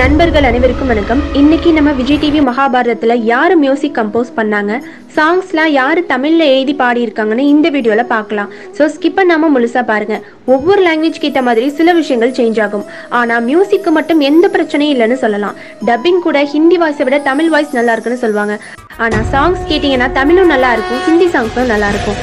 நண்பர்கள் அனைவருக்கும் வணக்கம். இன்னைக்கு நம்ம விஜய் டிவி மகாபாரதத்துல யார் மியூசிக் கம்போஸ் பண்ணாங்க, சாங்ஸ்லாம் யார் தமிழ்ல எழுதி பாடி இருக்காங்கன்னு இந்த வீடியோல பார்க்கலாம். சோ ஸ்கிப் பண்ணாம முழுசா பாருங்க. ஒவ்வொரு லாங்குவேஜ்க்கு ஏற்ற மாதிரி சில விஷயங்கள் சேஞ்ச் ஆகும், ஆனா மியூசிக்கு மட்டும் எந்த பிரச்சனையும் இல்லைன்னு சொல்லலாம். டப்பிங் கூட ஹிந்தி வாய்ஸை விட தமிழ் வாய்ஸ் நல்லா இருக்குன்னு சொல்லுவாங்க, ஆனா சாங்ஸ் கேட்டீங்கன்னா தமிழும் நல்லா இருக்கும், ஹிந்தி சாங்ஸும் நல்லா இருக்கும்.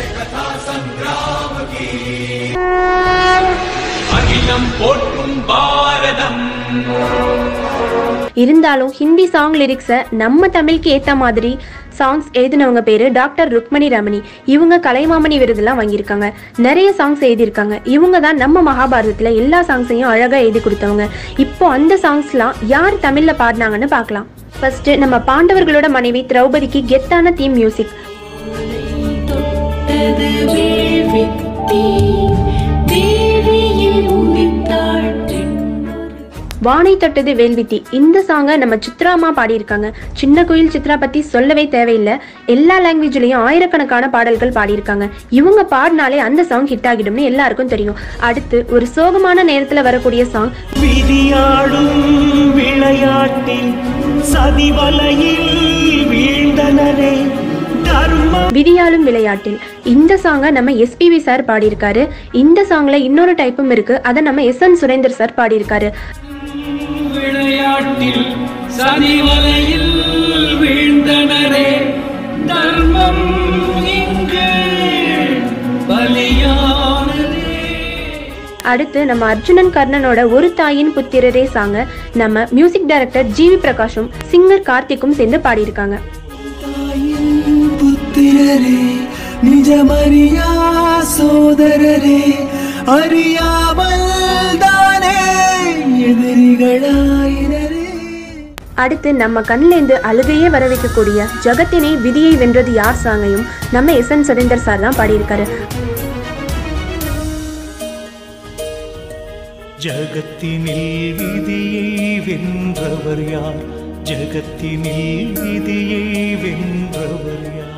இருந்தாலும் ஹிந்தி சாங் லிரிக்ஸை நம்ம தமிழுக்கு ஏற்ற மாதிரி சாங்ஸ் எழுதினவங்க பேரு டாக்டர் ருக்மணி ரமணி. இவங்க கலைமாமணி விருதுலாம் வாங்கியிருக்காங்க, நிறைய சாங்ஸ் எழுதியிருக்காங்க. இவங்க தான் நம்ம மகாபாரதத்தில் எல்லா சாங்ஸையும் அழகாக எழுதி கொடுத்தவங்க. இப்போ அந்த சாங்ஸ்லாம் யார் தமிழில் பாடினாங்கன்னு பார்க்கலாம். ஃபர்ஸ்ட்டு நம்ம பாண்டவர்களோட மனைவி திரௌபதிக்கு கெத்தான தீம் மியூசிக். வானை தொட்டது வேள்வித்தி, இந்த சாங்கை நம்ம சித்ராமா பாடியிருக்காங்க. சின்ன கோயில் சித்ரா பற்றி சொல்லவே தேவையில்லை, எல்லா லாங்குவேஜ்லேயும் ஆயிரக்கணக்கான பாடல்கள் பாடியிருக்காங்க. இவங்க பாடினாலே அந்த சாங் ஹிட் ஆகிடும்னு எல்லாருக்கும் தெரியும். அடுத்து ஒரு சோகமான நேரத்தில் வரக்கூடிய சாங் விதியாலும் விளையாட்டில். இந்த சாங்கை நம்ம எஸ்பிவி சார் பாடியிருக்காரு. இந்த சாங்ல இன்னொரு டைப்பும் இருக்கு, அதை நம்ம எஸ் என் சுரேந்தர் சார் பாடியிருக்காரு. அடுத்து நம்ம அர்ஜுனன் கர்ணனோட ஒரு தாயின் புத்திரரே சாங்க நம்ம மியூசிக் டைரக்டர் ஜிவி பிரகாஷும் சிங்கர் கார்த்திக்கும் சேர்ந்து பாடியிருக்காங்க. அடுத்து நம்ம கண்ணிலேந்து அழுகையே வர வைக்கக்கூடிய ஜகத்தினை விதியை வென்றது யார் சாங்கையும் நம்ம எஸ் என் சுரேந்தர் சார் தான் பாடியிருக்காரு. ஜகத்தினில் விதியை வென்றவர் யார், ஜகத்தினில் விதியை வென்றவர் யார்.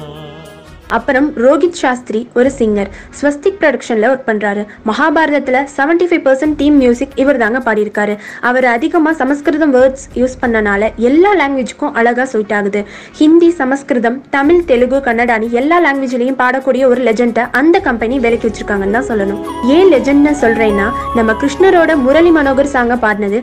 அப்புறம் ரோஹித் சாஸ்திரி ஒரு சிங்கர், ஸ்வஸ்திக் ப்ரொடக்ஷனில் ஒர்க் பண்ணுறாரு. மகாபாரதத்தில் 75% தீம் மியூசிக் இவர் தாங்க பாடியிருக்காரு. அவர் அதிகமாக சமஸ்கிருதம் வேர்ட்ஸ் யூஸ் பண்ணனால எல்லா லாங்குவேஜுக்கும் அழகாக சூட் ஆகுது. ஹிந்தி, சமஸ்கிருதம், தமிழ், தெலுங்கு, கன்னடானு எல்லா லாங்குவேஜ்லையும் பாடக்கூடிய ஒரு லெஜெண்டை அந்த கம்பெனி விலைக்கு வச்சுருக்காங்கன்னு தான் சொல்லணும். ஏன் லெஜெண்ட்னு சொல்கிறேன்னா, நம்ம கிருஷ்ணரோட முரளி மனோகர் சாங்கை பாடினது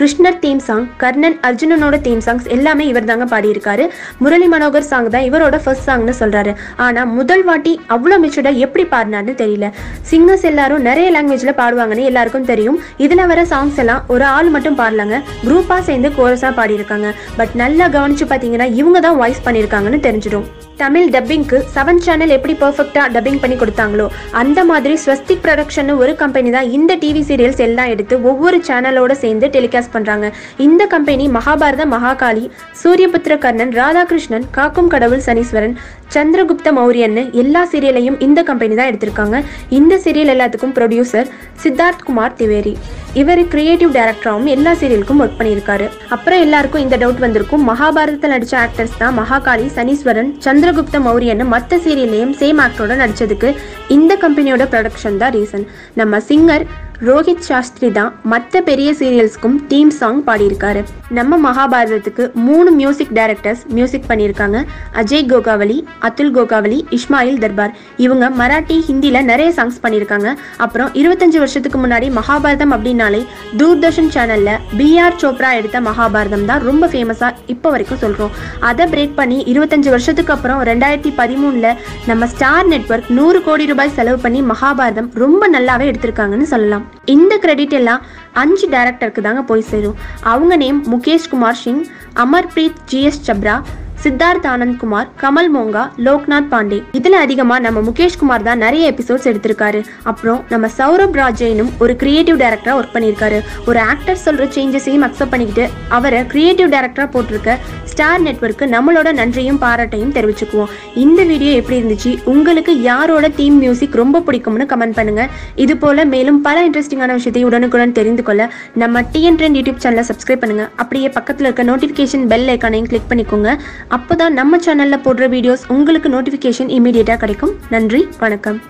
கிருஷ்ணர் தீம் சாங், கர்ணன் அர்ஜுனனோட தீம் சாங்ஸ் எல்லாமே இவர் தாங்க பாடியிருக்காரு. முரளி மனோகர் சாங் தான் இவரோட ஃபர்ஸ்ட் சாங்னு சொல்கிறாரு. ஆனால் முதல் வாட்டி அவ்வளோ மெச்சூர்டாக எப்படி பாடினார்னு தெரியல. சிங்கர்ஸ் எல்லாரும் நிறைய லாங்குவேஜில் பாடுவாங்கன்னு எல்லாருக்கும் தெரியும். இதில் வர சாங்ஸ் எல்லாம் ஒரு ஆள் மட்டும் பாடலாங்க, குரூப்பாக சேர்ந்து கோரஸாக பாடியிருக்காங்க. பட் நல்லா கவனித்து பார்த்தீங்கன்னா இவங்க தான் வாய்ஸ் பண்ணியிருக்காங்கன்னு தெரிஞ்சிடும். தமிழ் டப்பிங்க்கு 7 சேனல் எப்படி பர்ஃபெக்டாக டப்பிங் பண்ணி கொடுத்தாங்களோ அந்த மாதிரி ஸ்வஸ்திக் ப்ரொடக்ஷன் ஒரு கம்பெனி தான் இந்த டிவி சீரியல்ஸ் எல்லாம் எடுத்து ஒவ்வொரு சேனலோட சேர்ந்து டெலிகாஸ்ட் பண்ணுறாங்க. இந்த கம்பெனி மகாபாரதம், மகாகாளி, சூரியபுத்திர கர்ணன், ராதாகிருஷ்ணன், காக்கும் கடவுள், சனீஸ்வரன், சந்திரகுப்த மௌரியன்னு எல்லா சீரியலையும் இந்த கம்பெனி தான் எடுத்திருக்காங்க. இந்த சீரியல் எல்லாத்துக்கும் ப்ரொடியூசர் சித்தார்த் குமார் திவேரி. இவர் கிரியேட்டிவ் டைரக்டராகவும் எல்லா சீரியலுக்கும் ஒர்க் பண்ணியிருக்காரு. அப்புறம் எல்லாருக்கும் இந்த டவுட் வந்திருக்கும், மகாபாரதத்தில் நடித்த ஆக்டர்ஸ் தான் மகாகாளி, சனீஸ்வரன், சந்திரகுப்த மௌரியன்னு மற்ற சீரியல்லையும் சேம் ஆக்டரோட நடித்ததுக்கு இந்த கம்பெனியோட ப்ரொடக்ஷன் தான் ரீசன். நம்ம சிங்கர் ரோஹித் சாஸ்திரி தான் மற்ற பெரிய சீரியல்ஸ்க்கும் தீம் சாங் பாடியிருக்காரு. நம்ம மகாபாரதத்துக்கு 3 மியூசிக் டைரக்டர்ஸ் மியூசிக் பண்ணியிருக்காங்க. அஜய் கோகாவலி, அத்துல் கோகாவலி, இஸ்மாயில் தர்பார். இவங்க மராட்டி, ஹிந்தியில் நிறைய சாங்ஸ் பண்ணியிருக்காங்க. அப்புறம் 25 வருஷத்துக்கு முன்னாடி மகாபாரதம் அப்படின்னாலே தூர்தர்ஷன் சேனலில் பி.ஆர். சோப்ரா எடுத்த மகாபாரதம் தான் ரொம்ப ஃபேமஸாக இப்போ வரைக்கும் சொல்கிறோம். அதை பிரேக் பண்ணி 25 வருஷத்துக்கு அப்புறம் 2013ல் நம்ம ஸ்டார் நெட்வொர்க் 100 கோடி ரூபாய் செலவு பண்ணி மகாபாரதம் ரொம்ப நல்லாவே எடுத்திருக்காங்கன்னு சொல்லலாம். இந்த கிரெடிட் எல்லாம் 5 டைரக்டருக்கு தாங்க போய் சேரும். அவங்க நேம் முகேஷ் குமார் ஷெயின், அமர்ப்ரீத், ஜிஎஸ் சப்ரா, சித்தார்த்தானந்த் குமார், கமல் மோங்கா, லோக்நாத் பாண்டே. இதில் அதிகமாக நம்ம முகேஷ் குமார் தான் நிறைய எபிசோட்ஸ் எடுத்திருக்காரு. அப்புறம் நம்ம சௌரவ் ராஜேனும் ஒரு கிரியேட்டிவ் டைரக்டராக ஒர்க் பண்ணியிருக்காரு. ஒரு ஆக்டர் சொல்கிற சேஞ்சஸையும் அக்செப்ட் பண்ணிக்கிட்டு அவரை கிரியேட்டிவ் டைரக்டராக போட்டிருக்க ஸ்டார் நெட்வொர்க்கு நம்மளோட நன்றியும் பாராட்டையும் தெரிவிச்சுக்குவோம். இந்த வீடியோ எப்படி இருந்துச்சு, உங்களுக்கு யாரோட தீம் மியூசிக் ரொம்ப பிடிக்கும்னு கமெண்ட் பண்ணுங்கள். இது போல் மேலும் பல இன்ட்ரெஸ்டிங்கான விஷயத்தை உடனுக்குடன் தெரிந்து கொள்ள நம்ம டிஎன் ட்ரெண்ட் யூடியூப் சேனலை சப்ஸ்கிரைப் பண்ணுங்கள். அப்படியே பக்கத்தில் இருக்க நோட்டிஃபிகேஷன் பெல் ஐக்கானையும் கிளிக் பண்ணிக்கோங்க. அப்பதான் நம்ம சேனல்ல போடுற வீடியோஸ் உங்களுக்கு நோட்டிபிகேஷன் இமிடியேட்டா கிடைக்கும். நன்றி, வணக்கம்.